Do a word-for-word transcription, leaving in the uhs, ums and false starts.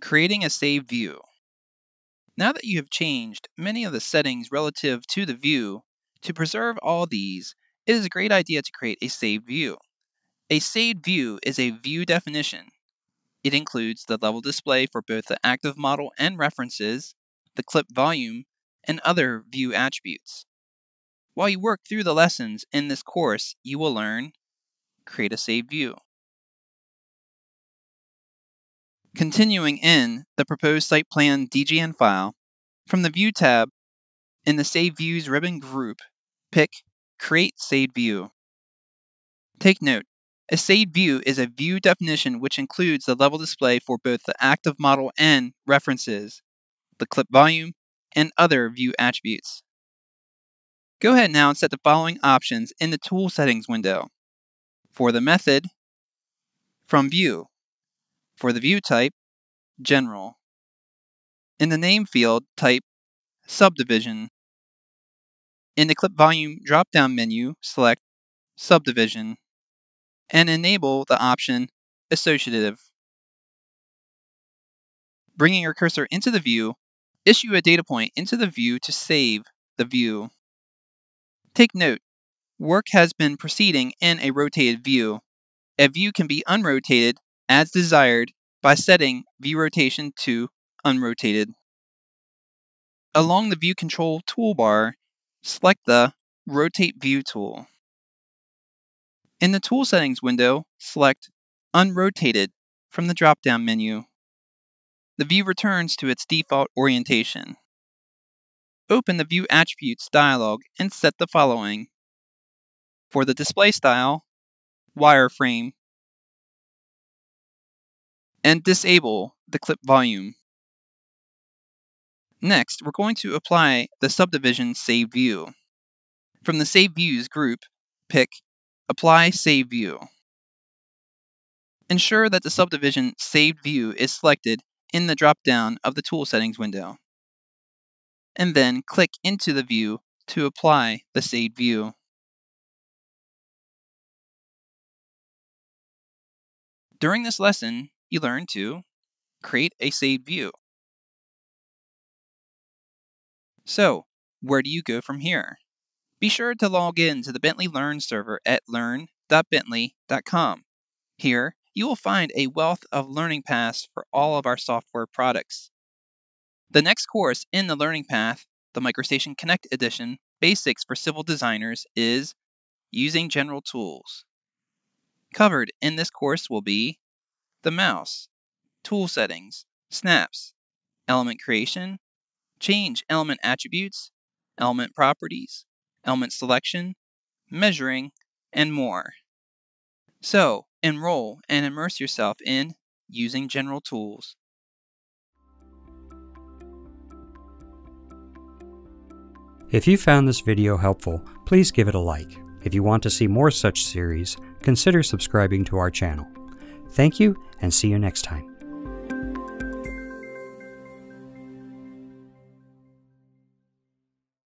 Creating a save view. Now that you have changed many of the settings relative to the view, to preserve all these, it is a great idea to create a saved view. A saved view is a view definition. It includes the level display for both the active model and references, the clip volume, and other view attributes. While you work through the lessons in this course, you will learn: create a saved view. Continuing in the proposed site plan D G N file, from the View tab, in the Save Views ribbon group, pick Create Saved View. Take note, a saved view is a view definition which includes the level display for both the active model and references, the clip volume, and other view attributes. Go ahead now and set the following options in the Tool Settings window. For the method, From View. For the view type, General. In the name field, type Subdivision. In the clip volume drop-down menu, select Subdivision and enable the option Associative. Bringing your cursor into the view, issue a data point into the view to save the view. Take note, work has been proceeding in a rotated view. A view can be unrotated as desired by setting view rotation to unrotated. Along the View Control toolbar, select the Rotate View tool. In the Tool Settings window, select Unrotated from the drop-down menu. The view returns to its default orientation. Open the View Attributes dialog and set the following. For the display style, wireframe, and disable the clip volume. Next, we're going to apply the Subdivision Save View. From the Save Views group, pick Apply Save View. Ensure that the Subdivision Saved View is selected in the drop-down of the Tool Settings window, and then click into the view to apply the saved view. During this lesson, you learn to create a saved view. So, where do you go from here? Be sure to log in to the Bentley Learn server at learn dot bentley dot com. Here, you will find a wealth of learning paths for all of our software products. The next course in the learning path, the MicroStation Connect Edition, Basics for Civil Designers, is Using General Tools. Covered in this course will be the mouse, tool settings, snaps, element creation, change element attributes, element properties, element selection, measuring, and more. So, enroll and immerse yourself in Using General Tools. If you found this video helpful, please give it a like. If you want to see more such series, consider subscribing to our channel. Thank you, and see you next time.